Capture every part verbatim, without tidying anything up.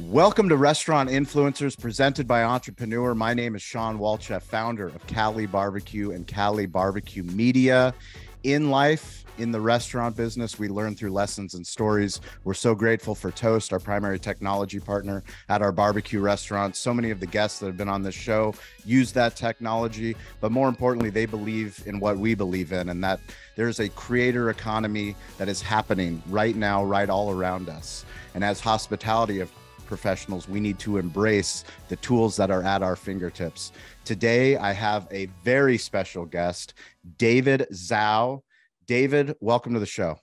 Welcome to Restaurant Influencers, presented by Entrepreneur. My name is Sean Walchef, founder of Cali Barbecue and Cali Barbecue Media. In life, in the restaurant business, we learn through lessons and stories. We're so grateful for Toast, our primary technology partner at our barbecue restaurant. So many of the guests that have been on this show use that technology, but more importantly, they believe in what we believe in, and that there's a creator economy that is happening right now, right all around us. And as hospitality of professionals, we need to embrace the tools that are at our fingertips. Today, I have a very special guest, David Zhao. David, welcome to the show.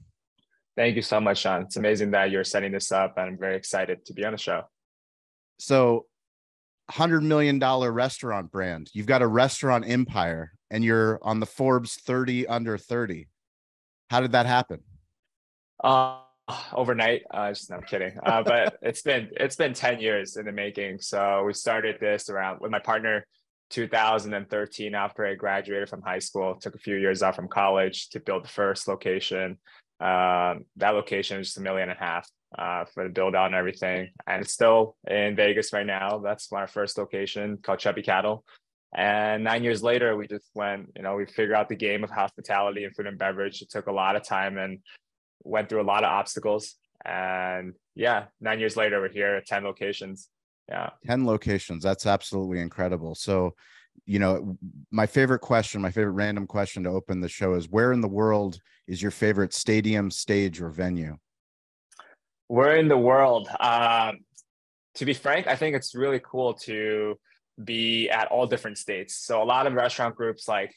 Thank you so much, Sean. It's amazing that you're setting this up, and I'm very excited to be on the show. So, one hundred million dollar restaurant brand. You've got a restaurant empire, and you're on the Forbes thirty under thirty. How did that happen? Uh, overnight uh just no, I'm kidding uh but it's been it's been ten years in the making. So we started this around with my partner two thousand thirteen, after I graduated from high school, took a few years out from college to build the first location. Um that location is just a million and a half uh for the build out and everything, and it's still in Vegas right now. That's my first location, called Chubby Cattle. And nine years later, we just went, you know we figured out the game of hospitality and food and beverage. It took a lot of time and went through a lot of obstacles, and yeah, nine years later, we're here at ten locations. Yeah. ten locations. That's absolutely incredible. So, you know, my favorite question, my favorite random question to open the show is, where in the world is your favorite stadium, stage, or venue? Where in the world? Um, to be frank, I think it's really cool to be at all different states. So a lot of restaurant groups like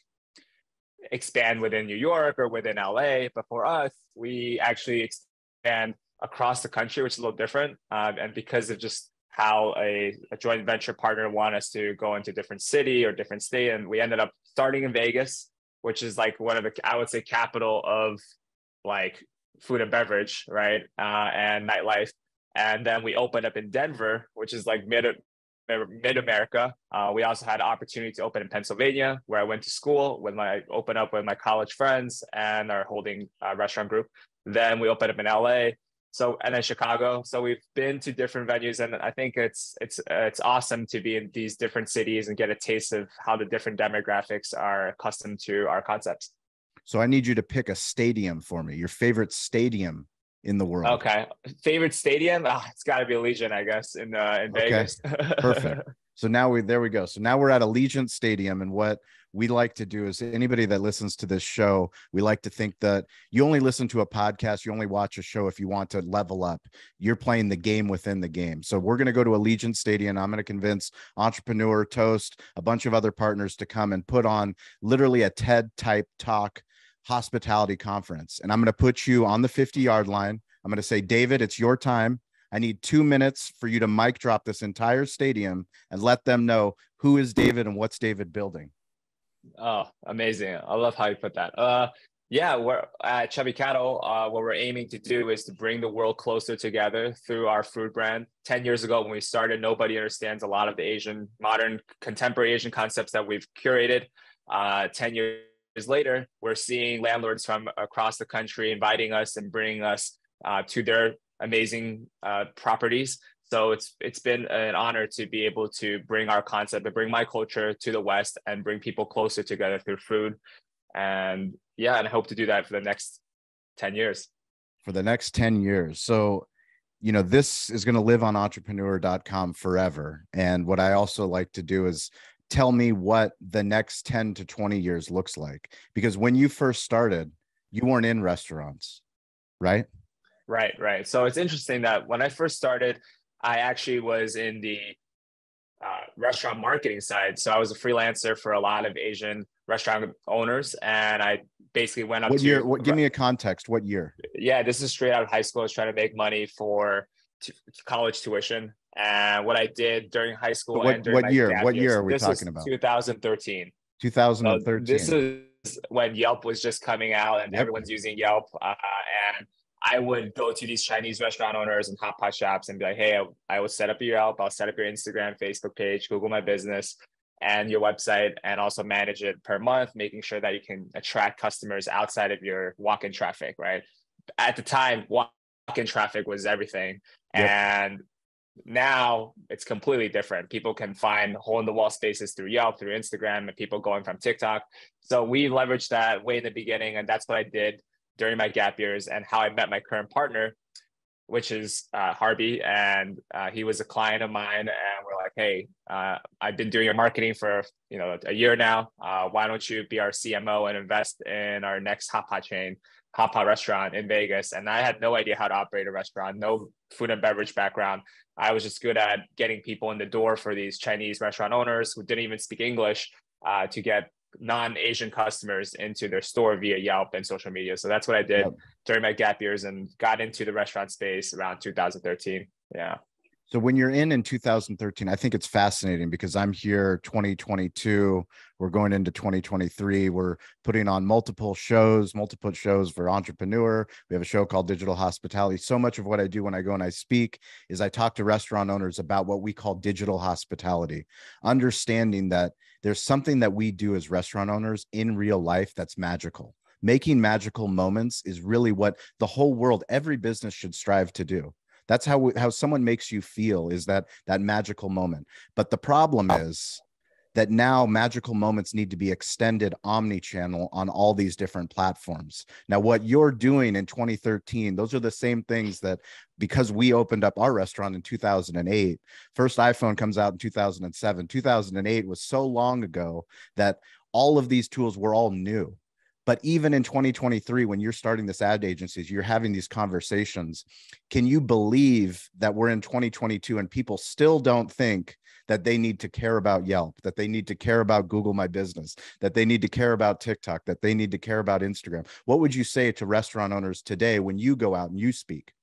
expand within New York or within L A, but for us, we actually expand across the country, which is a little different. Um, and because of just how a, a joint venture partner wanted us to go into different city or different state, and we ended up starting in Vegas, which is like one of the, I would say, capital of like food and beverage, right? Uh, and nightlife. And then we opened up in Denver, which is like mid Mid-America. Uh, we also had an opportunity to open in Pennsylvania, where I went to school, when I opened up with my college friends and our holding uh, restaurant group. Then we opened up in L A, so, and then Chicago. So we've been to different venues, and I think it's it's it's awesome to be in these different cities and get a taste of how the different demographics are accustomed to our concepts. So I need you to pick a stadium for me, your favorite stadium in the world. Okay. Favorite stadium? Oh, it's got to be Allegiant, I guess, in uh, in okay. Vegas. Perfect. So now we, there we go. So now we're at Allegiant Stadium. And what we like to do is, anybody that listens to this show, we like to think that you only listen to a podcast, you only watch a show if you want to level up. You're playing the game within the game. So we're going to go to Allegiant Stadium. I'm going to convince Entrepreneur, Toast, a bunch of other partners to come and put on literally a TED type talk hospitality conference. And I'm going to put you on the fifty yard line. I'm going to say, David, it's your time. I need two minutes for you to mic drop this entire stadium and let them know who is David and what's David building. Oh, amazing. I love how you put that. Uh, yeah, we're at Chubby Cattle. Uh, what we're aiming to do is to bring the world closer together through our food brand. ten years ago, when we started, nobody understands a lot of the Asian, modern, contemporary Asian concepts that we've curated. Uh, ten years later, we're seeing landlords from across the country inviting us and bringing us uh, to their amazing uh, properties. So it's it's been an honor to be able to bring our concept and bring my culture to the West and bring people closer together through food. And yeah, and I hope to do that for the next ten years. For the next ten years. So, you know, this is going to live on entrepreneur dot com forever. And what I also like to do is tell me what the next ten to twenty years looks like, because when you first started, you weren't in restaurants, right? Right, right. So it's interesting that when I first started, I actually was in the uh, restaurant marketing side. So I was a freelancer for a lot of Asian restaurant owners. And I basically went up what to- year, what, Give me a context, what year? Yeah, this is straight out of high school. I was trying to make money for college tuition. And what I did during high school. But what and what year? What years, year are we this talking about? two thousand thirteen. two thousand thirteen. So this is when Yelp was just coming out, and yep. everyone's using Yelp. Uh, and I would go to these Chinese restaurant owners and hot pot shops and be like, hey, I, I will set up your Yelp. I'll set up your Instagram, Facebook page, Google My Business, and your website, and also manage it per month, making sure that you can attract customers outside of your walk-in traffic, right? At the time, walk-in traffic was everything. Yep. And Now it's completely different. People can find hole in the wall spaces through Yelp, through Instagram, and people going from TikTok. So we leveraged that way in the beginning. And that's what I did during my gap years and how I met my current partner, which is uh, Harvey. And uh, he was a client of mine. And we're like, hey, uh, I've been doing your marketing for you know a year now. Uh, why don't you be our C M O and invest in our next hot pot chain, hot pot restaurant in Vegas? And I had no idea how to operate a restaurant, no food and beverage background. I was just good at getting people in the door for these Chinese restaurant owners who didn't even speak English uh, to get non-Asian customers into their store via Yelp and social media. So that's what I did yep. during my gap years and got into the restaurant space around two thousand thirteen. Yeah. So when you're in in two thousand thirteen, I think it's fascinating because I'm here twenty twenty-two, we're going into twenty twenty-three, we're putting on multiple shows, multiple shows for Entrepreneur. We have a show called Digital Hospitality. So much of what I do when I go and I speak is I talk to restaurant owners about what we call digital hospitality, understanding that there's something that we do as restaurant owners in real life that's magical. Making magical moments is really what the whole world, every business should strive to do. That's how how someone makes you feel, is that that magical moment. But the problem is that now magical moments need to be extended omni-channel on all these different platforms. Now, what you're doing in twenty thirteen, those are the same things that, because we opened up our restaurant in two thousand eight, first iPhone comes out in two thousand seven. two thousand eight was so long ago that all of these tools were all new. But even in twenty twenty-three, when you're starting this ad agencies, you're having these conversations. Can you believe that we're in twenty twenty-two and people still don't think that they need to care about Yelp, that they need to care about Google My Business, that they need to care about TikTok, that they need to care about Instagram? What would you say to restaurant owners today when you go out and you speak?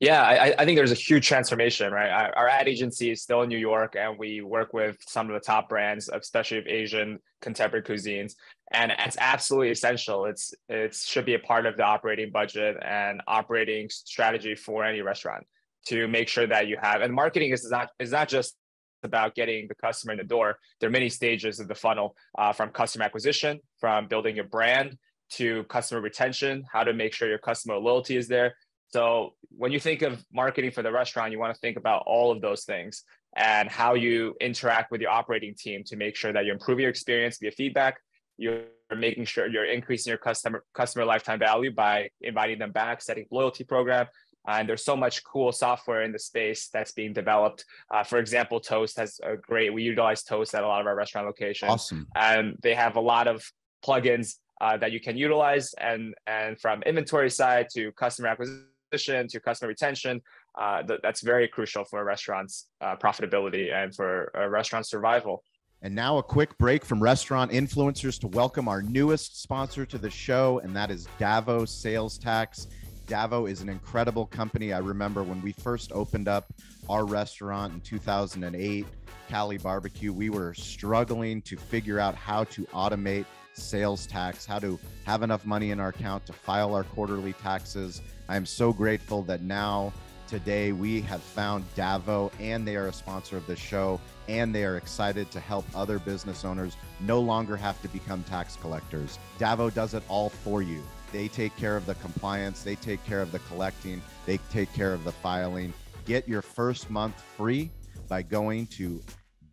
Yeah, I, I think there's a huge transformation, right? Our, our ad agency is still in New York, and we work with some of the top brands, especially of Asian contemporary cuisines. And it's absolutely essential. It's it should be a part of the operating budget and operating strategy for any restaurant to make sure that you have. And marketing is not is not just about getting the customer in the door. There are many stages of the funnel, uh, from customer acquisition, from building your brand to customer retention, how to make sure your customer loyalty is there. So when you think of marketing for the restaurant, you want to think about all of those things and how you interact with your operating team to make sure that you improve your experience via feedback. You're making sure you're increasing your customer customer lifetime value by inviting them back, setting loyalty program. And there's so much cool software in the space that's being developed. Uh, for example, Toast has a great, we utilize Toast at a lot of our restaurant locations. Awesome. And they have a lot of plugins uh, that you can utilize, and, and from inventory side to customer acquisition, to customer retention, uh, th that's very crucial for a restaurant's uh, profitability and for a restaurant's survival. And now a quick break from restaurant influencers to welcome our newest sponsor to the show, and that is Davo Sales Tax. Davo is an incredible company. I remember when we first opened up our restaurant in two thousand eight, Cali Barbecue, we were struggling to figure out how to automate sales tax, how to have enough money in our account to file our quarterly taxes. I am so grateful that now today we have found Davo, and they are a sponsor of the show, and they are excited to help other business owners no longer have to become tax collectors. Davo does it all for you. They take care of the compliance, they take care of the collecting, they take care of the filing. Get your first month free by going to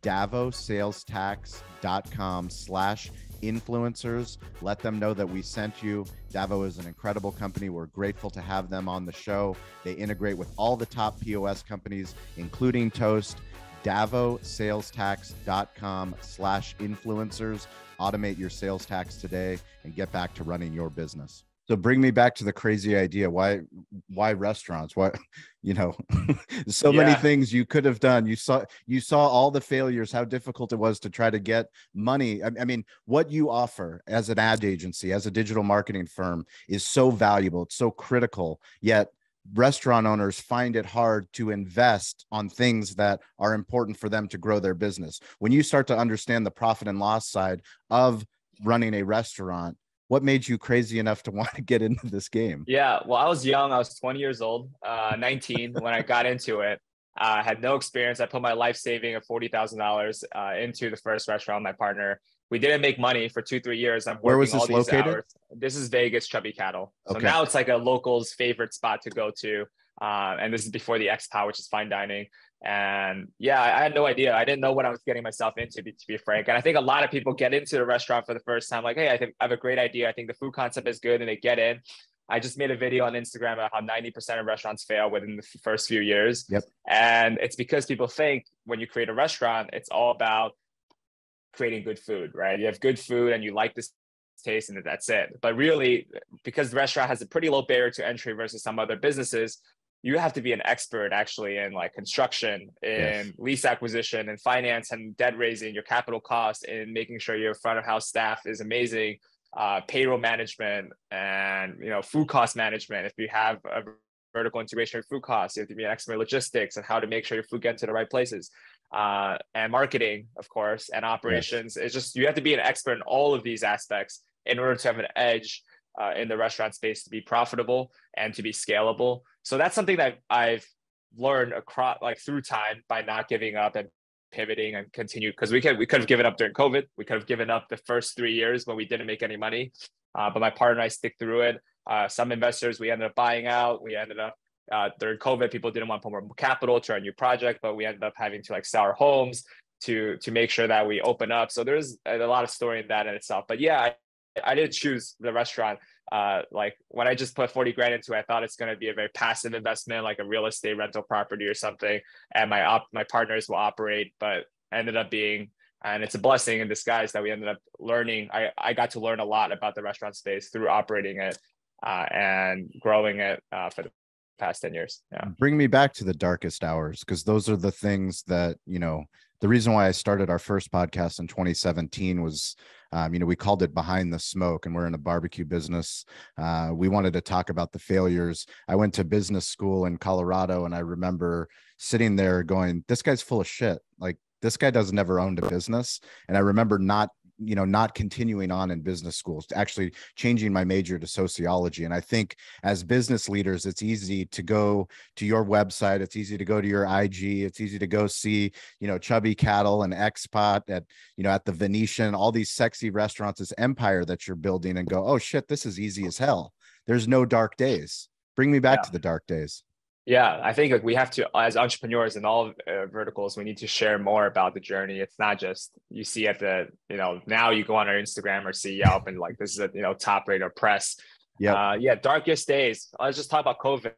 davo sales tax dot com slash influencers. Let them know that we sent you. Davo is an incredible company. We're grateful to have them on the show. They integrate with all the top P O S companies, including Toast. davo sales tax dot com slash influencers. Automate your sales tax today and get back to running your business. So bring me back to the crazy idea. Why, why restaurants? Why, you know, so yeah. many things you could have done. You saw, you saw all the failures, how difficult it was to try to get money. I, I mean, what you offer as an ad agency, as a digital marketing firm, is so valuable. It's so critical, yet restaurant owners find it hard to invest on things that are important for them to grow their business. When you start to understand the profit and loss side of running a restaurant, what made you crazy enough to want to get into this game? Yeah, well, I was young. I was twenty years old, uh, nineteen when I got into it. I uh, had no experience. I put my life saving of forty thousand dollars uh, into the first restaurant, my partner. We didn't make money for two, three years. I'm Where was this all these located? Hours. This is Vegas, Chubby Cattle. So okay. Now it's like a local's favorite spot to go to. Uh, and this is before the Xpot, which is fine dining. And yeah, I had no idea. I didn't know what I was getting myself into, to be frank. And I think a lot of people get into the restaurant for the first time, like, hey, I think I have a great idea. I think the food concept is good, and they get in. I just made a video on Instagram about how ninety percent of restaurants fail within the first few years. Yep. And it's because people think when you create a restaurant, it's all about creating good food, right? You have good food and you like this taste and that's it. But really, because the restaurant has a pretty low barrier to entry versus some other businesses, you have to be an expert actually in like construction, in yes. lease acquisition, in finance and debt raising, your capital costs, in making sure your front of house staff is amazing, uh, payroll management, and you know, food cost management. If you have a vertical integration of food costs, you have to be an expert in logistics and how to make sure your food gets to the right places, uh, and marketing, of course, and operations. Yes. It's just, you have to be an expert in all of these aspects in order to have an edge Uh, in the restaurant space to be profitable and to be scalable. So that's something that I've learned across, like through time, by not giving up and pivoting and continue. Because we could we could have given up during COVID. We could have given up the first three years when we didn't make any money. Uh, but my partner and I stick through it. Uh, some investors we ended up buying out. We ended up uh, during COVID, people didn't want to put more capital to our new project, but we ended up having to like sell our homes to to make sure that we open up. So there's a lot of story in that in itself. But yeah. I, I didn't choose the restaurant. Uh, like when I just put forty grand into it, I thought it's going to be a very passive investment, like a real estate rental property or something. And my op my partners will operate, but ended up being, and it's a blessing in disguise that we ended up learning. I, I got to learn a lot about the restaurant space through operating it uh, and growing it uh, for the past ten years. Yeah. Bring me back to the darkest hours, because those are the things that, you know, the reason why I started our first podcast in twenty seventeen was, um, you know, we called it Behind the Smoke, and we're in a barbecue business. Uh, we wanted to talk about the failures. I went to business school in Colorado, and I remember sitting there going, this guy's full of shit. Like, this guy doesn't ever owned a business. And I remember not, you know, not continuing on in business schools, actually changing my major to sociology. And I think as business leaders, it's easy to go to your website. It's easy to go to your I G. It's easy to go see, you know, Chubby Cattle and Xpot at, you know, at the Venetian, all these sexy restaurants, this empire that you're building, and go, oh shit, this is easy as hell. There's no dark days. Bring me back yeah. to the dark days. Yeah, I think like we have to, as entrepreneurs in all uh, verticals, we need to share more about the journey. It's not just you see at the, you know, now you go on our Instagram or see Yelp and like this is a, you know, top rate or press. Yeah, uh, yeah. Darkest days. Let's just talk about COVID.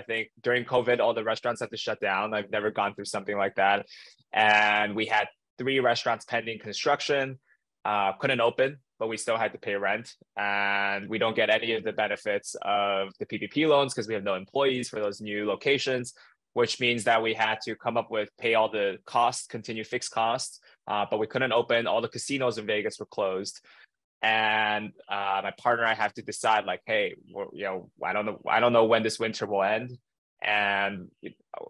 I think during COVID, all the restaurants had to shut down. I've never gone through something like that. And we had three restaurants pending construction, uh, couldn't open, but we still had to pay rent, and we don't get any of the benefits of the P P P loans because we have no employees for those new locations, which means that we had to come up with, pay all the costs, continue fixed costs, uh, but we couldn't open. All the casinos in Vegas were closed. And uh, my partner and I have to decide like, hey, we're, you know, I don't know, I don't know when this winter will end. And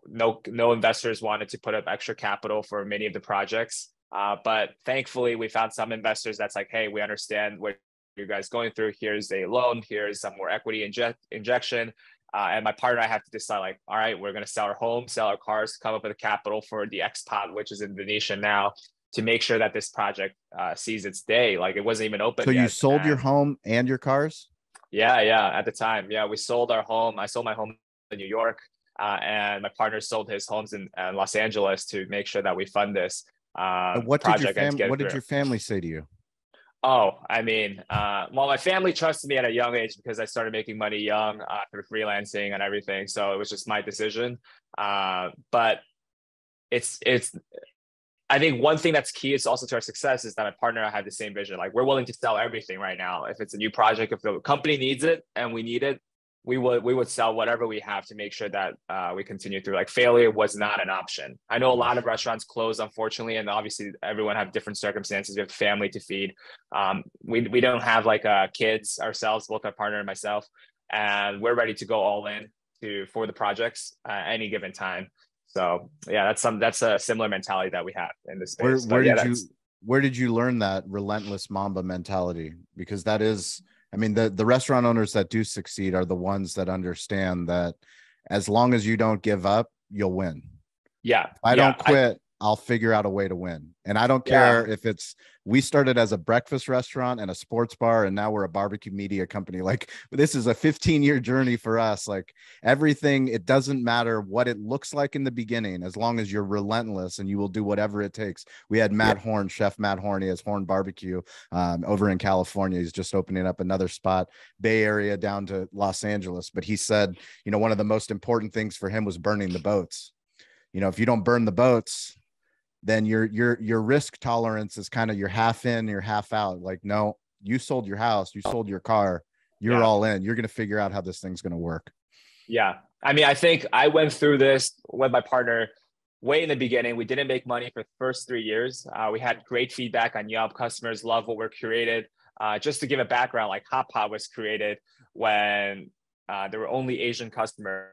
no, no investors wanted to put up extra capital for many of the projects. Uh, but thankfully, we found some investors that's like, hey, we understand what you guys going through. Here's a loan. Here's some more equity inject injection. Uh, and my partner and I have to decide like, all right, we're going to sell our home, sell our cars, come up with the capital for the Xpot, which is in Venetian now, to make sure that this project uh, sees its day. Like it wasn't even open. So yet. You sold and, your home and your cars? Yeah, yeah. At the time. Yeah, we sold our home. I sold my home in New York uh, and my partner sold his homes in uh, Los Angeles to make sure that we fund this. Uh, what did, your, fam what did your family say to you? Oh, I mean, uh, well, my family trusted me at a young age because I started making money young uh, through freelancing and everything. So it was just my decision. Uh, but it's, it's, I think one thing that's key is also to our success is that my partner and I have the same vision. Like we're willing to sell everything right now. If it's a new project, if the company needs it and we need it, we would we would sell whatever we have to make sure that uh, we continue through. Like failure was not an option. I know a lot of restaurants closed, unfortunately, and obviously everyone have different circumstances. We have family to feed. Um, we, we don't have like uh, kids ourselves, both my partner and myself, and we're ready to go all in to for the projects at any given time. So yeah, that's some that's a similar mentality that we have in this space. Where, where but, yeah, did you where did you learn that relentless Mamba mentality? Because that is. I mean, the, the restaurant owners that do succeed are the ones that understand that as long as you don't give up, you'll win. Yeah. If I yeah, don't quit, I, I'll figure out a way to win. And I don't care yeah. if it's, we started as a breakfast restaurant and a sports bar, and now we're a barbecue media company. Like, this is a fifteen year journey for us. Like, everything, it doesn't matter what it looks like in the beginning, as long as you're relentless and you will do whatever it takes. We had Matt yeah. Horn, Chef Matt Horn, he has Horn Barbecue um, over in California. He's just opening up another spot, Bay Area down to Los Angeles. But he said, you know, one of the most important things for him was burning the boats. You know, if you don't burn the boats, then your your your risk tolerance is kind of you're half in, you're half out. Like, no, you sold your house, you sold your car, you're yeah. all in. You're going to figure out how this thing's going to work. Yeah. I mean, I think I went through this with my partner way in the beginning. We didn't make money for the first three years. Uh, we had great feedback on Yelp. Customers love what we're created. Uh, just to give a background, like hot pot was created when uh, there were only Asian customers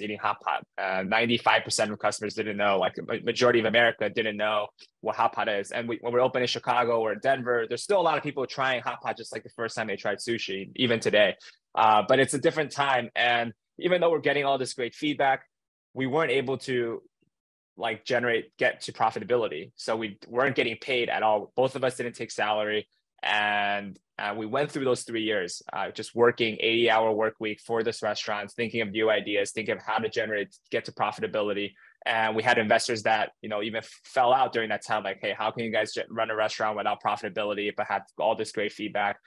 eating hot pot. Uh, ninety-five percent of customers didn't know, like a majority of America didn't know what hot pot is. And we, when we're open in Chicago or Denver, there's still a lot of people trying hot pot just like the first time they tried sushi, even today. Uh, but it's a different time. And even though we're getting all this great feedback, we weren't able to like generate, get to profitability. So we weren't getting paid at all. Both of us didn't take salary. And uh, we went through those three years, uh, just working eighty hour work week for this restaurant, thinking of new ideas, thinking of how to generate, get to profitability. And we had investors that, you know, even fell out during that time, like, hey, how can you guys run a restaurant without profitability, but have all this great feedback?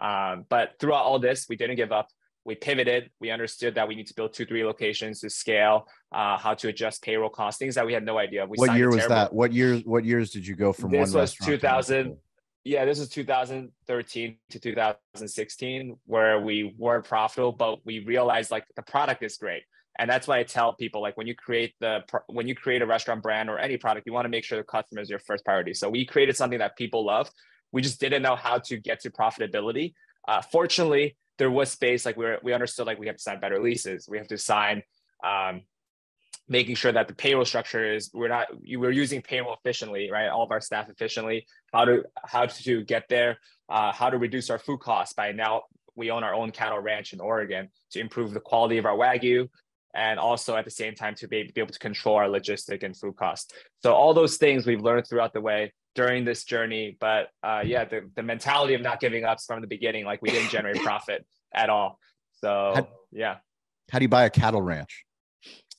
Um, but throughout all this, we didn't give up. We pivoted. We understood that we need to build two, three locations to scale, uh, how to adjust payroll costs, things that we had no idea. We what year was that? What year? What years did you go from this one restaurant? two thousand Yeah, this is two thousand thirteen to two thousand sixteen, where we weren't profitable, but we realized like the product is great. And that's why I tell people, like when you create the when you create a restaurant brand or any product, you want to make sure the customer is your first priority. So we created something that people love. We just didn't know how to get to profitability. Uh, fortunately, there was space. Like we were, we understood like we have to sign better leases. We have to sign um, making sure that the payroll structure is, we're not, we're using payroll efficiently, right? All of our staff efficiently, how to, how to get there, uh, how to reduce our food costs by now. We own our own cattle ranch in Oregon to improve the quality of our Wagyu. And also at the same time to be, be able to control our logistic and food costs. So all those things we've learned throughout the way during this journey, but uh, yeah, the, the mentality of not giving up from the beginning, like we didn't generate profit at all. So how, yeah. How do you buy a cattle ranch?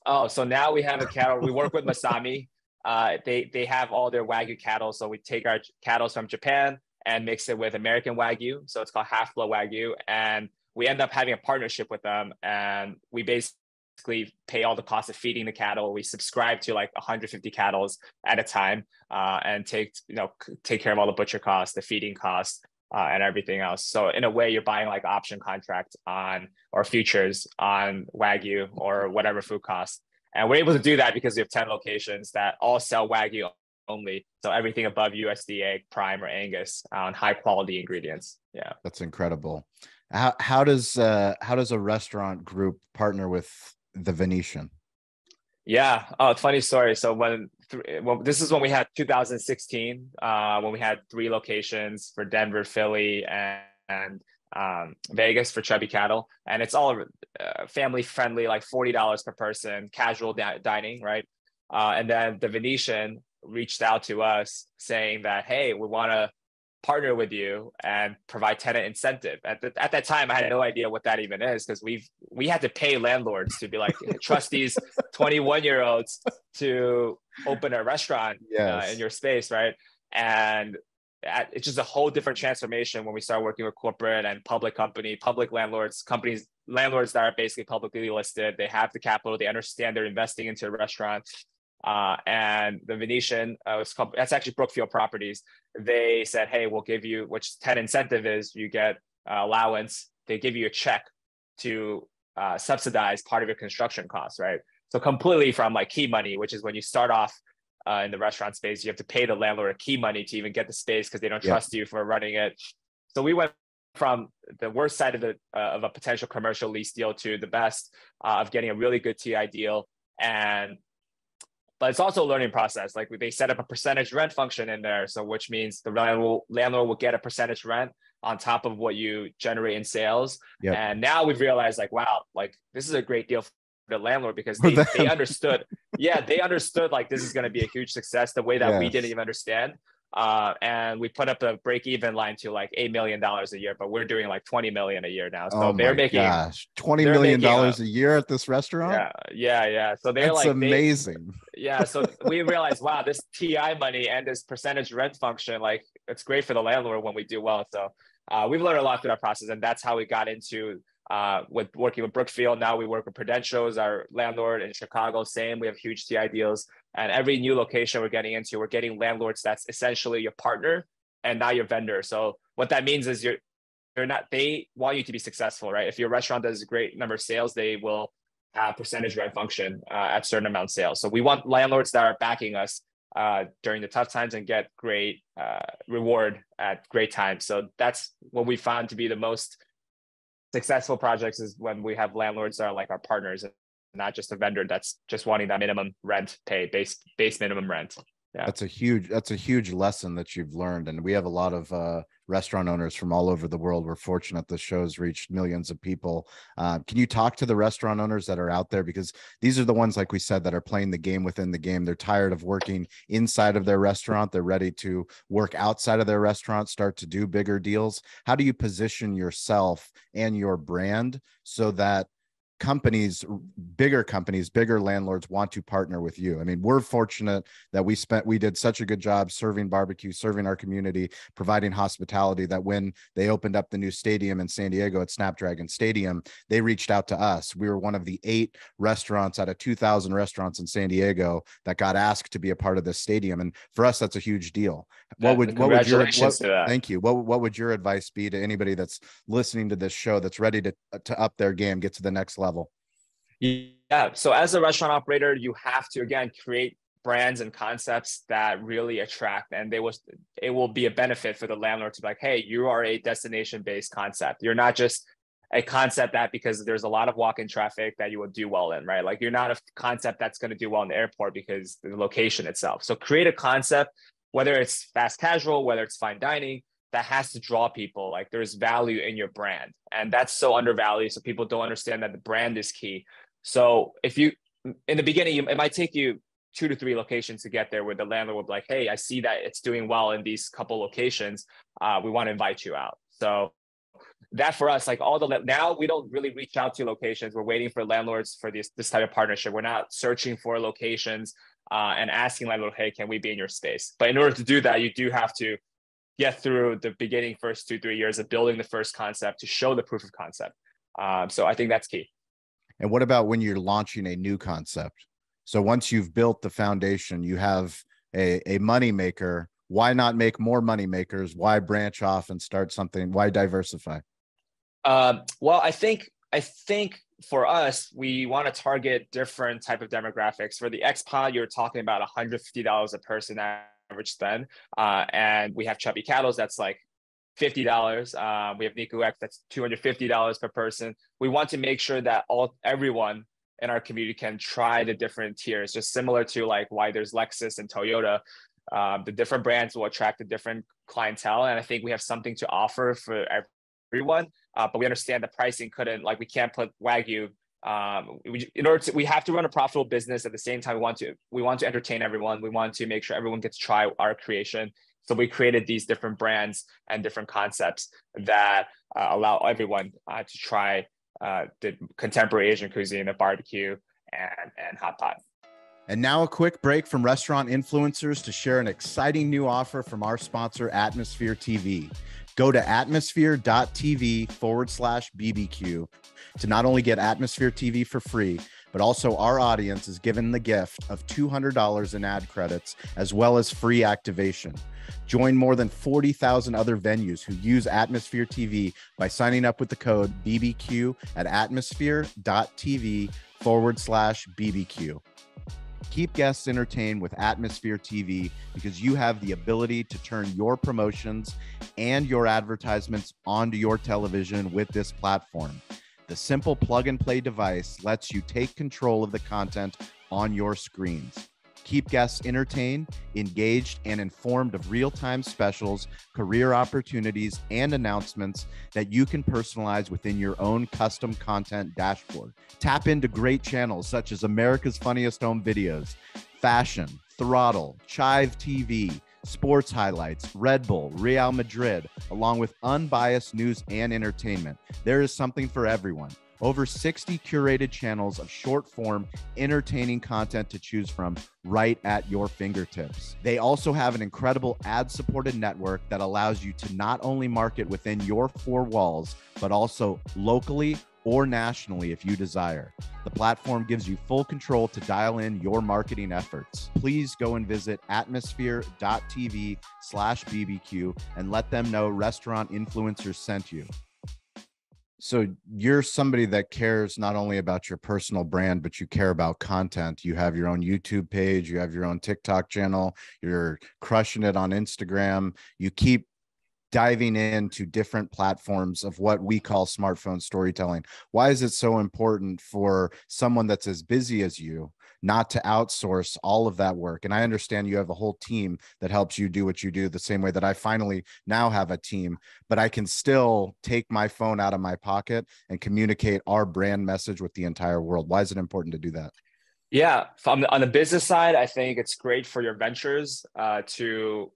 Oh, so now we have a cattle. We work with Masami. Uh, they they have all their Wagyu cattle. So we take our cattle from Japan and mix it with American Wagyu. So it's called half blood Wagyu. And we end up having a partnership with them. And we basically pay all the costs of feeding the cattle. We subscribe to like one hundred fifty cattles at a time uh, and take you know take care of all the butcher costs, the feeding costs, uh, and everything else. So in a way, you're buying like option contract on or futures on Wagyu or whatever food costs. And we're able to do that because we have ten locations that all sell Wagyu only. So everything above U S D A, prime, or Angus on high quality ingredients. Yeah. That's incredible. How, how does, uh, how does a restaurant group partner with the Venetian? Yeah. Oh, funny story. So when, th- well, this is when we had two thousand sixteen, uh, when we had three locations for Denver, Philly, and, and um, Vegas for Chubby Cattle. And it's all uh, family friendly, like forty dollars per person, casual di- dining, right? Uh, and then the Venetian reached out to us saying that, hey, we want to partner with you and provide tenant incentive. At the, at that time, I had no idea what that even is because we've we had to pay landlords to be like, trust these twenty-one year olds to open a restaurant yes. uh, in your space, right? And at, it's just a whole different transformation when we start working with corporate and public company, public landlords, companies, landlords that are basically publicly listed. They have the capital, they understand they're investing into a restaurant. Uh, and the Venetian, uh, was called, that's actually Brookfield Properties. They said, hey, we'll give you, which tenant incentive is you get uh, allowance. They give you a check to uh, subsidize part of your construction costs, right? So completely from like key money, which is when you start off uh, in the restaurant space, you have to pay the landlord key money to even get the space because they don't yeah. trust you for running it. So we went from the worst side of the uh, of a potential commercial lease deal to the best uh, of getting a really good T I deal. And but it's also a learning process. Like they set up a percentage rent function in there. So which means the landlord, landlord will get a percentage rent on top of what you generate in sales. Yep. And now we've realized like, wow, like this is a great deal for the landlord, because they, they understood. Yeah, they understood like this is going to be a huge success the way that yes. we didn't even understand. Uh, and we put up a break even line to like eight million dollars a year, but we're doing like twenty million a year now. So oh they're making gosh. twenty million dollars a, a year at this restaurant. Yeah. Yeah. Yeah. So they're That's like, amazing. They, yeah. So we realized, wow, this T I money and this percentage rent function, like it's great for the landlord when we do well. So, uh, we've learned a lot through that process, and that's how we got into, uh, with working with Brookfield. Now we work with Prudentials, our landlord in Chicago, same, we have huge T I deals. And every new location we're getting into, we're getting landlords that's essentially your partner and not your vendor. So what that means is you're, you're not, they want you to be successful, right? If your restaurant does a great number of sales, they will have percentage rent function uh, at certain amount of sales. So we want landlords that are backing us uh, during the tough times and get great uh, reward at great times. So that's what we found to be the most successful projects, is when we have landlords that are like our partners, not just a vendor that's just wanting that minimum rent pay, base base minimum rent. Yeah. That's a huge, that's a huge lesson that you've learned. And we have a lot of uh, restaurant owners from all over the world. We're fortunate the show's reached millions of people. Uh, can you talk to the restaurant owners that are out there? Because these are the ones, like we said, that are playing the game within the game. They're tired of working inside of their restaurant. They're ready to work outside of their restaurant, start to do bigger deals. How do you position yourself and your brand so that companies, bigger companies, bigger landlords want to partner with you? I mean, we're fortunate that we spent, we did such a good job serving barbecue, serving our community, providing hospitality, that when they opened up the new stadium in San Diego at Snapdragon Stadium, they reached out to us. We were one of the eight restaurants out of two thousand restaurants in San Diego that got asked to be a part of this stadium. And for us, that's a huge deal. What would, what would your, what, thank you. What, what would your advice be to anybody that's listening to this show that's ready to, to up their game, get to the next level? Yeah. So as a restaurant operator, you have to, again, create brands and concepts that really attract, and they will, it will be a benefit for the landlord to be like, hey, you are a destination-based concept. You're not just a concept that, because there's a lot of walk-in traffic that you will do well in, right? Like, you're not a concept that's going to do well in the airport because the location itself. So create a concept, whether it's fast casual, whether it's fine dining, that has to draw people. Like, there's value in your brand, and that's so undervalued. So people don't understand that the brand is key. So if you, in the beginning, you, it might take you two to three locations to get there, where the landlord will be like, hey, I see that it's doing well in these couple locations. Uh, we want to invite you out. So that for us, like all the, now we don't really reach out to locations. We're waiting for landlords for this, this type of partnership. We're not searching for locations uh, and asking landlord, hey, can we be in your space? But in order to do that, you do have to get through the beginning first two, three years of building the first concept to show the proof of concept. Um, so I think that's key. And what about when you're launching a new concept? So once you've built the foundation, you have a, a money maker. Why not make more money makers? Why branch off and start something? Why diversify? Um, well, I think, I think for us, we want to target different type of demographics. For the Xpot, you're talking about one hundred fifty dollars a person average spend, uh, and we have Chubby Cattle that's like fifty dollars. Uh, we have Niku X that's two hundred fifty dollars per person. We want to make sure that all everyone in our community can try the different tiers, just similar to like why there's Lexus and Toyota. Um, the different brands will attract a different clientele, and I think we have something to offer for everyone. Uh, but we understand the pricing couldn't, like we can't put Wagyu. Um, we, in order to, we have to run a profitable business. At the same time, we want to, we want to entertain everyone. We want to make sure everyone gets to try our creation. So we created these different brands and different concepts that uh, allow everyone uh, to try uh, the contemporary Asian cuisine, the barbecue and, and hot pot. And now a quick break from restaurant influencers to share an exciting new offer from our sponsor, Atmosphere T V. Go to atmosphere.tv forward slash BBQ to not only get Atmosphere T V for free, but also our audience is given the gift of two hundred dollars in ad credits, as well as free activation. Join more than forty thousand other venues who use Atmosphere T V by signing up with the code B B Q at atmosphere.tv forward slash BBQ. Keep guests entertained with Atmosphere T V, because you have the ability to turn your promotions and your advertisements onto your television with this platform. The simple plug and play device lets you take control of the content on your screens. keep guests entertained, engaged, and informed of real-time specials, career opportunities, and announcements that you can personalize within your own custom content dashboard. Tap into great channels such as America's Funniest Home Videos, Fashion, Throttle, Chive T V, Sports Highlights, Red Bull, Real Madrid, along with unbiased news and entertainment. There is something for everyone. Over sixty curated channels of short-form, entertaining content to choose from right at your fingertips. They also have an incredible ad-supported network that allows you to not only market within your four walls, but also locally or nationally if you desire. The platform gives you full control to dial in your marketing efforts. Please go and visit atmosphere dot t v slash b b q and let them know Restaurant Influencers sent you. So you're somebody that cares not only about your personal brand, but you care about content. You have your own YouTube page, you have your own TikTok channel, you're crushing it on Instagram. You keep diving into different platforms of what we call smartphone storytelling. Why is it so important for someone that's as busy as you not to outsource all of that work? And I understand you have a whole team that helps you do what you do, the same way that I finally now have a team, but I can still take my phone out of my pocket and communicate our brand message with the entire world. Why is it important to do that? Yeah, from the, on the business side, I think it's great for your ventures uh, to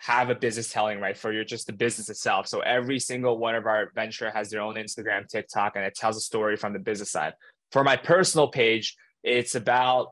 have a business telling, right? For your, just the business itself. So every single one of our venture has their own Instagram, TikTok, and it tells a story from the business side. For my personal page, it's about,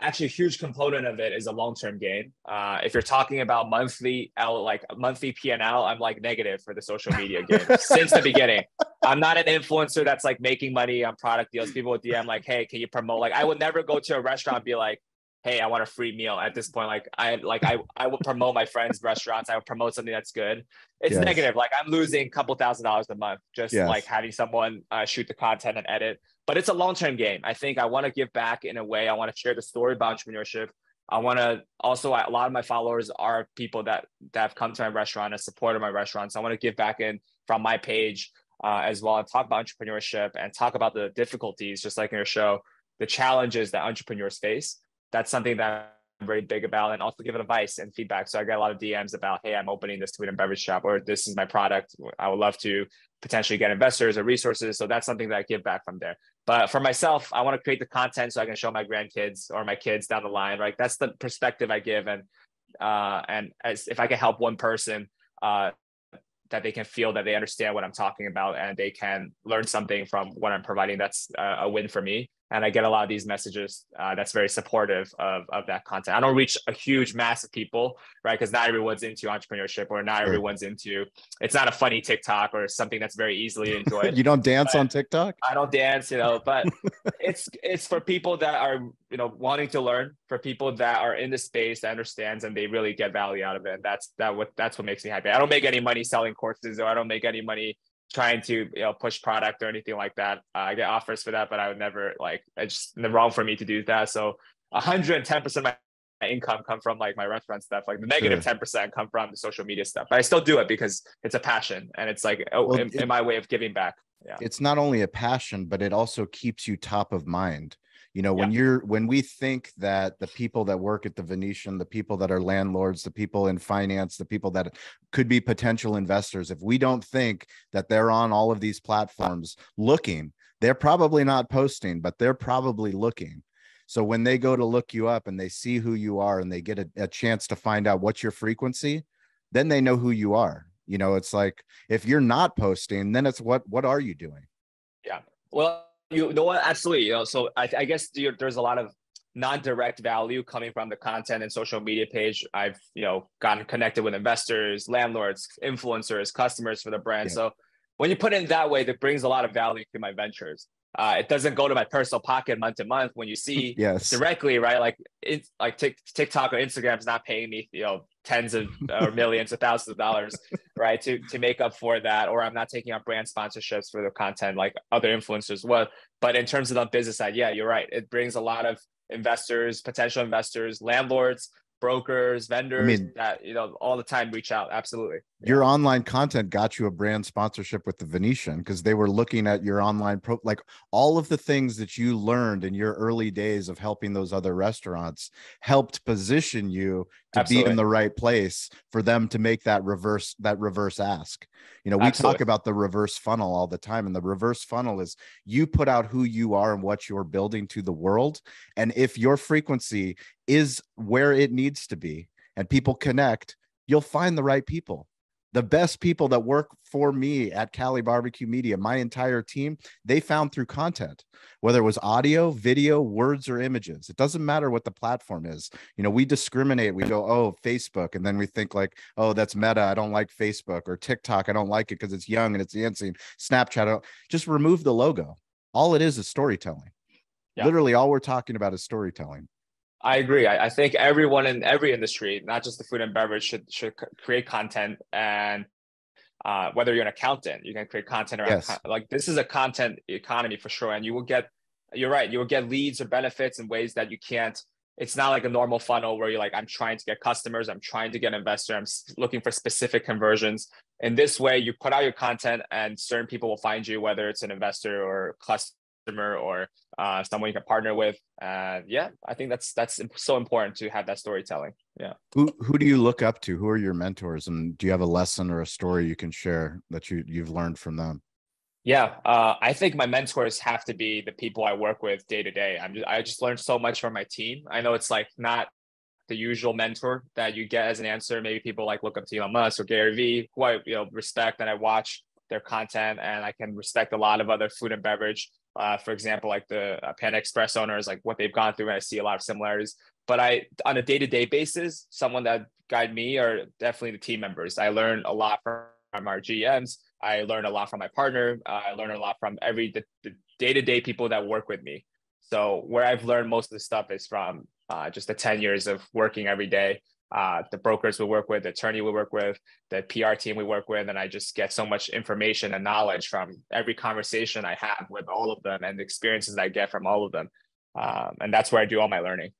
actually a huge component of it is a long-term gain. Uh, if you're talking about monthly, like monthly P and L, I'm like negative for the social media game since the beginning. I'm not an influencer that's like making money on product deals. People would D M like, hey, can you promote? Like I would never go to a restaurant and be like, hey, I want a free meal at this point. Like I, like I, I would promote my friends' restaurants. I would promote something that's good. It's yes. negative. Like I'm losing a couple thousand dollars a month, just yes. like having someone uh, shoot the content and edit, but it's a long-term game. I think I want to give back in a way. I want to share the story about entrepreneurship. I want to also, I, a lot of my followers are people that, that have come to my restaurant and supported my restaurants. So I want to give back in from my page uh, as well and talk about entrepreneurship and talk about the difficulties, just like in your show, the challenges that entrepreneurs face. That's something that I'm very big about, and also give advice and feedback. So I get a lot of D Ms about, hey, I'm opening this food and beverage shop, or this is my product. I would love to potentially get investors or resources. So that's something that I give back from there. But for myself, I want to create the content so I can show my grandkids or my kids down the line, right? That's the perspective I give. And, uh, and as, if I can help one person, uh, that they can feel that they understand what I'm talking about and they can learn something from what I'm providing, that's uh, a win for me. And I get a lot of these messages uh, that's very supportive of, of that content. I don't reach a huge mass of people, right? Because not everyone's into entrepreneurship, or not everyone's into, it's not a funny TikTok or something that's very easily enjoyed. You don't dance on TikTok? I don't dance, you know, but it's it's for people that are, you know, wanting to learn, for people that are in the space, that understands, and they really get value out of it. And that's, that what, that's what makes me happy. I don't make any money selling courses, or I don't make any money trying to, you know, push product or anything like that. Uh, I get offers for that, but I would never, like, it's just wrong for me to do that. So one hundred ten percent of my income come from like my restaurant stuff, like the negative sure. ten percent come from the social media stuff, but I still do it because it's a passion and it's like, oh, well, in, it, in my way of giving back. Yeah. It's not only a passion, but it also keeps you top of mind. You know, when yeah. you're, when we think that the people that work at the Venetian, the people that are landlords, the people in finance, the people that could be potential investors, if we don't think that they're on all of these platforms looking, they're probably not posting, but they're probably looking. So when they go to look you up and they see who you are and they get a, a chance to find out what's your frequency, then they know who you are. You know, it's like, if you're not posting, then it's what, what are you doing? Yeah. Well, you know what? Absolutely. You know, so I, I guess there's a lot of non-direct value coming from the content and social media page. I've, you know, gotten connected with investors, landlords, influencers, customers for the brand. Yeah. So when you put it in that way, that brings a lot of value to my ventures. Uh, it doesn't go to my personal pocket month to month when you see yes. directly, right? Like it's like t- TikTok or Instagram is not paying me, you know, tens of or millions or thousands of dollars, right? To, to make up for that. Or I'm not taking up brand sponsorships for the content like other influencers would. But in terms of the business side, yeah, you're right. It brings a lot of investors, potential investors, landlords, brokers, vendors, I mean, that, you know, all the time reach out. Absolutely. Your yeah. online content got you a brand sponsorship with the Venetian because they were looking at your online pro, like all of the things that you learned in your early days of helping those other restaurants helped position you to absolutely. Be in the right place for them to make that reverse, that reverse ask. You know, we absolutely. Talk about the reverse funnel all the time, and the reverse funnel is you put out who you are and what you're building to the world. And if your frequency is where it needs to be and people connect, you'll find the right people. The best people that work for me at Cali Barbecue Media, my entire team, they found through content, whether it was audio, video, words, or images. It doesn't matter what the platform is. You know, we discriminate. We go, oh, Facebook. And then we think like, oh, that's Meta. I don't like Facebook. Or TikTok. I don't like it because it's young and it's dancing. Snapchat. I don't. Just remove the logo. All it is is storytelling. Yeah. Literally, all we're talking about is storytelling. I agree. I, I think everyone in every industry, not just the food and beverage, should should create content. And uh, whether you're an accountant, you can create content around yes. con- like this is a content economy for sure. And you will get, you're right, you will get leads or benefits in ways that you can't. It's not like a normal funnel where you're like, I'm trying to get customers, I'm trying to get investors, I'm looking for specific conversions. In this way, you put out your content, and certain people will find you, whether it's an investor or customer. customer or uh, someone you can partner with. Uh, yeah, I think that's that's so important to have that storytelling. Yeah. Who who do you look up to? Who are your mentors? And do you have a lesson or a story you can share that you, you've learned from them? Yeah, uh, I think my mentors have to be the people I work with day to day. I'm just, I just learned so much from my team. I know it's like not the usual mentor that you get as an answer. Maybe people like look up to Elon Musk or Gary Vee, who I you know respect and I watch their content, and I can respect a lot of other food and beverage. Uh, for example, like the uh, Panda Express owners, like what they've gone through, and I see a lot of similarities. But I, on a day-to-day basis, someone that guide me are definitely the team members. I learn a lot from, from our G Ms. I learn a lot from my partner. Uh, I learn a lot from every the, the day-to-day people that work with me. So where I've learned most of the stuff is from uh, just the ten years of working every day. Uh, the brokers we work with, the attorney we work with, the P R team we work with. And I just get so much information and knowledge from every conversation I have with all of them and the experiences I get from all of them. Um, and that's where I do all my learning.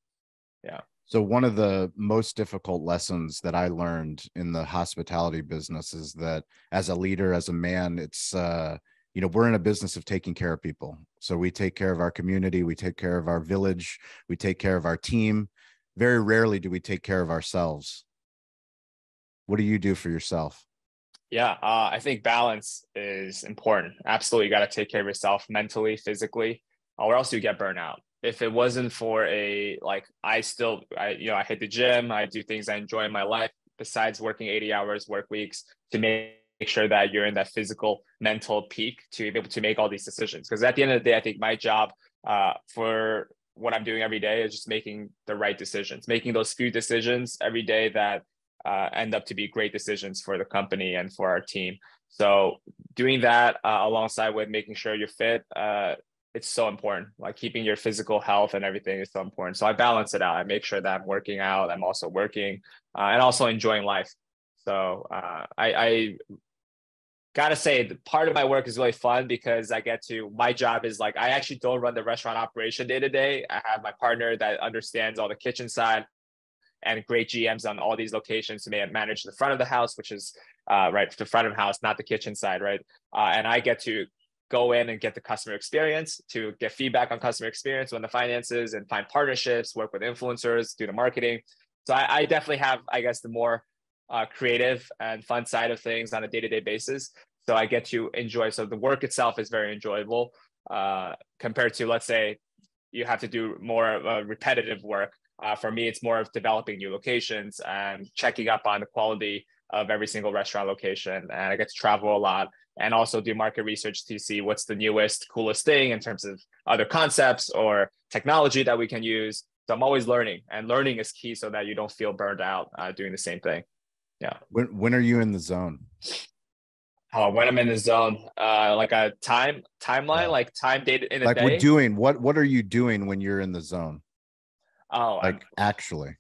Yeah. So one of the most difficult lessons that I learned in the hospitality business is that as a leader, as a man, it's, uh, you know, we're in a business of taking care of people. So we take care of our community, we take care of our village, we take care of our team. Very rarely do we take care of ourselves. What do you do for yourself? Yeah, uh, I think balance is important. Absolutely. You got to take care of yourself mentally, physically, or else you get burnout. If it wasn't for a, like, I still, I, you know, I hit the gym, I do things I enjoy in my life besides working eighty hours, work weeks to make sure that you're in that physical, mental peak to be able to make all these decisions. Because at the end of the day, I think my job uh, for, what I'm doing every day is just making the right decisions, making those few decisions every day that uh, end up to be great decisions for the company and for our team. So doing that uh, alongside with making sure you're fit, uh, it's so important. Like keeping your physical health and everything is so important. So I balance it out. I make sure that I'm working out. I'm also working uh, and also enjoying life. So uh, I, I gotta say, part of my work is really fun because I get to, my job is like, I actually don't run the restaurant operation day to day. I have my partner that understands all the kitchen side and great G Ms on all these locations to manage the front of the house, which is uh, right, the front of the house, not the kitchen side, right? Uh, and I get to go in and get the customer experience, to get feedback on customer experience, run the finances and find partnerships, work with influencers, do the marketing. So I, I definitely have, I guess, the more Uh, creative and fun side of things on a day-to-day basis. So I get to enjoy. So the work itself is very enjoyable uh, compared to, let's say, you have to do more uh, repetitive work. Uh, for me, it's more of developing new locations and checking up on the quality of every single restaurant location. And I get to travel a lot and also do market research to see what's the newest, coolest thing in terms of other concepts or technology that we can use. So I'm always learning, and learning is key so that you don't feel burned out uh, doing the same thing. Yeah. When when are you in the zone? Oh, when I'm in the zone, uh, like a time timeline, yeah. like time data in a like day. Like we're doing what? What are you doing when you're in the zone? Oh, like I'm, actually,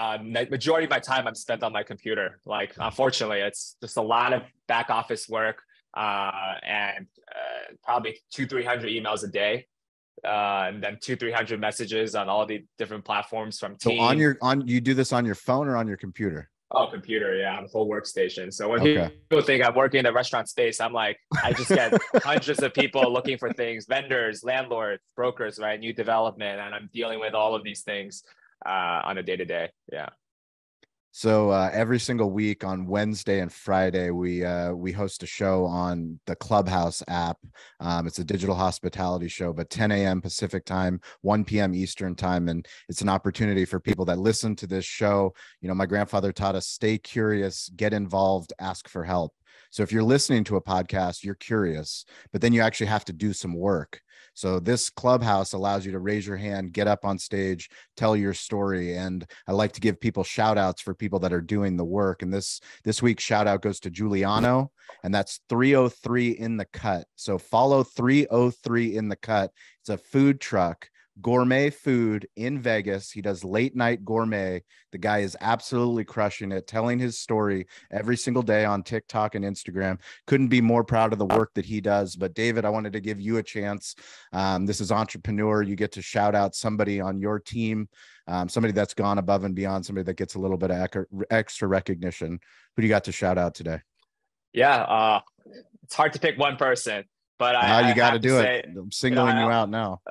uh, majority of my time I'm spent on my computer. Like, yeah. Unfortunately, it's just a lot of back office work uh, and uh, probably two three hundred emails a day. uh, and then two, three hundred messages on all the different platforms from team. So on your, on, you do this on your phone or on your computer? Oh, computer. Yeah. On the whole workstation. So when okay. people think I'm working in the restaurant space, I'm like, I just get hundreds of people looking for things, vendors, landlords, brokers, right? New development. And I'm dealing with all of these things uh, on a day-to-day. Yeah. So uh, every single week on Wednesday and Friday, we uh, we host a show on the Clubhouse app. Um, it's a digital hospitality show, but ten a m Pacific time, one p m Eastern time. And it's an opportunity for people that listen to this show. You know, my grandfather taught us, stay curious, get involved, ask for help. So if you're listening to a podcast, you're curious, but then you actually have to do some work. So this Clubhouse allows you to raise your hand, get up on stage, tell your story. And I like to give people shout outs for people that are doing the work. And this, this week's shout out goes to Giuliano, and that's three oh three in the cut. So follow three oh three in the cut. It's a food truck, gourmet food in Vegas. He does late night gourmet. The guy is absolutely crushing it, telling his story every single day on TikTok and Instagram. Couldn't be more proud of the work that he does. But David, I wanted to give you a chance. Um, this is Entrepreneur. You get to shout out somebody on your team, um, somebody that's gone above and beyond, somebody that gets a little bit of extra recognition. Who do you got to shout out today? Yeah, uh, it's hard to pick one person. But I, now you got to do it. I'm singling you out now.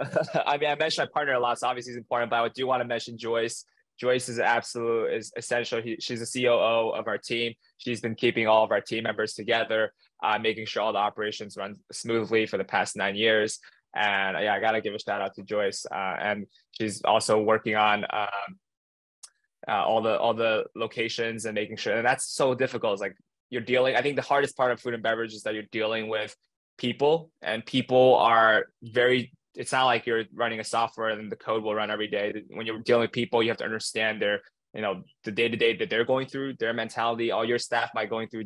I mean, I mentioned my partner a lot, so obviously he's important, but I do want to mention Joyce. Joyce is absolute, is essential. He, she's the C O O of our team. She's been keeping all of our team members together, uh, making sure all the operations run smoothly for the past nine years. And yeah, I got to give a shout out to Joyce. Uh, and she's also working on um, uh, all the all the locations and making sure. And that's so difficult. It's like you're dealing, I think the hardest part of food and beverage is that you're dealing with people, and people are very, it's not like you're running a software and the code will run every day. When you're dealing with people, you have to understand their, you know, the day-to-day that they're going through, their mentality. All your staff might going through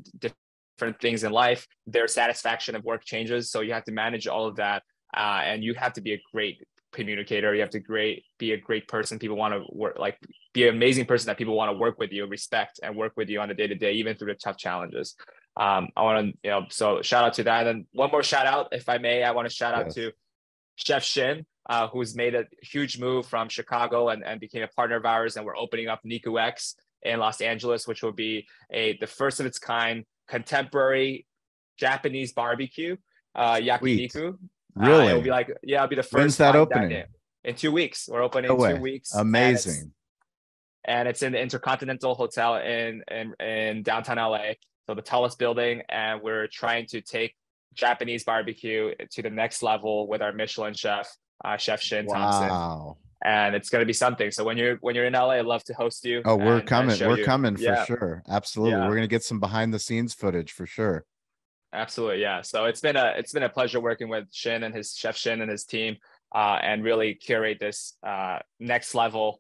different things in life, their satisfaction of work changes. So you have to manage all of that. Uh, and you have to be a great communicator. You have to great, be a great person. People want to work, like be an amazing person that people want to work with you, respect and work with you on a day-to-day, even through the tough challenges. Um, I want to, you know, so shout out to that. And one more shout out, if I may, I want to shout out yes. to Chef Shin, uh, who's made a huge move from Chicago and, and became a partner of ours. And we're opening up Niku X in Los Angeles, which will be a, the first of its kind contemporary Japanese barbecue, uh, yakiniku. Really? Uh, it'll be like, yeah, it'll be the first. When's that opening? That in two weeks. We're opening in two weeks. Amazing. And it's, and it's in the Intercontinental Hotel in, in, in downtown L A. So the tallest building, and we're trying to take Japanese barbecue to the next level with our Michelin chef, uh, Chef Shin wow. Thompson. And it's going to be something. So when you're when you're in L A, I'd love to host you. Oh, we're and, coming. And we're you. coming for yeah. sure. Absolutely. Yeah. We're going to get some behind the scenes footage for sure. Absolutely. Yeah. So it's been a it's been a pleasure working with Shin and his Chef Shin and his team, uh, and really curate this uh, next level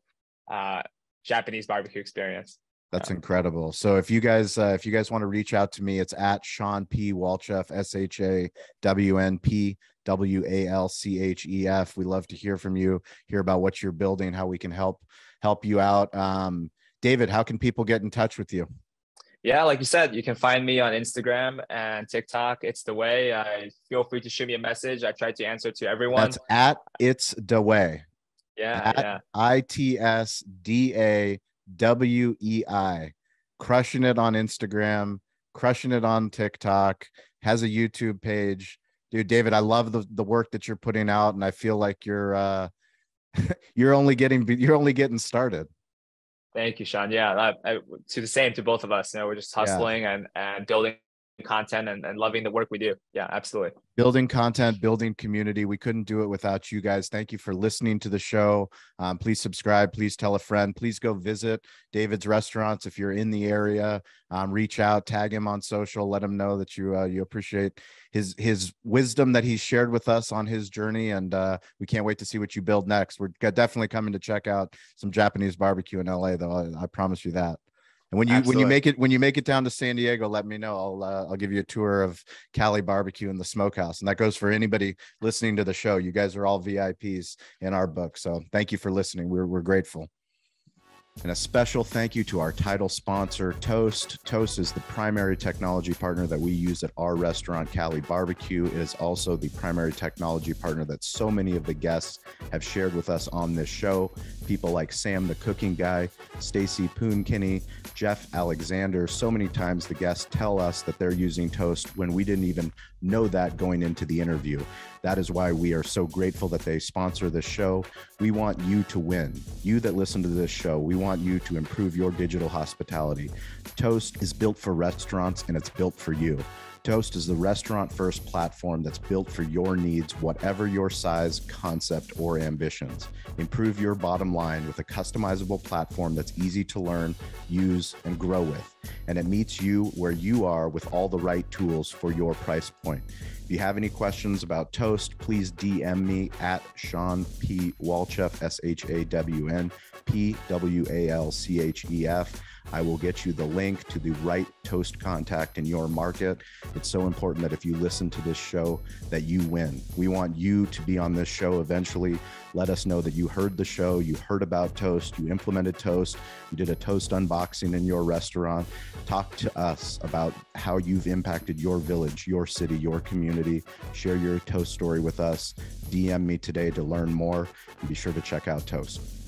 uh, Japanese barbecue experience. That's incredible. So if you guys, uh, if you guys want to reach out to me, it's at Sean P. Walchef, S H A W N P W A L C H E F. We love to hear from you, hear about what you're building, how we can help, help you out. Um, David, how can people get in touch with you? Yeah, like you said, you can find me on Instagram and TikTok. It's the way. I feel free to shoot me a message. I try to answer to everyone. That's at It's the Way. Yeah. At yeah. I T S D A W E I, crushing it on Instagram, crushing it on TikTok, has a YouTube page. Dude, David, I love the, the work that you're putting out, and I feel like you're uh you're only getting you're only getting started. Thank you, Sean. Yeah, I, I, to the same to both of us. You know, we're just hustling yeah. and and building content and, and loving the work we do. Yeah, absolutely. Building content, building community. We couldn't do it without you guys. Thank you for listening to the show. Um, please subscribe. Please tell a friend. Please go visit David's restaurants if you're in the area. Um, reach out, tag him on social. Let him know that you uh, you appreciate his his wisdom that he's shared with us on his journey. And uh, we can't wait to see what you build next. We're definitely coming to check out some Japanese barbecue in L A, though. I, I promise you that. And when you Absolutely. when you make it when you make it down to San Diego, let me know. I'll uh, I'll give you a tour of Cali Barbecue and the Smokehouse, and that goes for anybody listening to the show. You guys are all V I Ps in our book, so thank you for listening. We're we're grateful. And a special thank you to our title sponsor, Toast. Toast is the primary technology partner that we use at our restaurant, Cali Barbecue. It is also the primary technology partner that so many of the guests have shared with us on this show. People like Sam the Cooking Guy, Stacy Poonkinney, Jeff Alexander. So many times the guests tell us that they're using Toast when we didn't even know that going into the interview. That is why we are so grateful that they sponsor this show. We want you to win. You that listen to this show, we want you to improve your digital hospitality. Toast is built for restaurants and it's built for you. Toast is the restaurant first platform that's built for your needs, whatever your size, concept, or ambitions. Improve your bottom line with a customizable platform that's easy to learn, use, and grow with. And it meets you where you are with all the right tools for your price point. If you have any questions about Toast, please D M me at Sean P. Walchef, S H A W N P W A L C H E F. I will get you the link to the right Toast contact in your market. It's so important that if you listen to this show, that you win. We want you to be on this show eventually. Let us know that you heard the show, you heard about Toast, you implemented Toast, you did a Toast unboxing in your restaurant. Talk to us about how you've impacted your village, your city, your community. Share your Toast story with us. D M me today to learn more and be sure to check out Toast.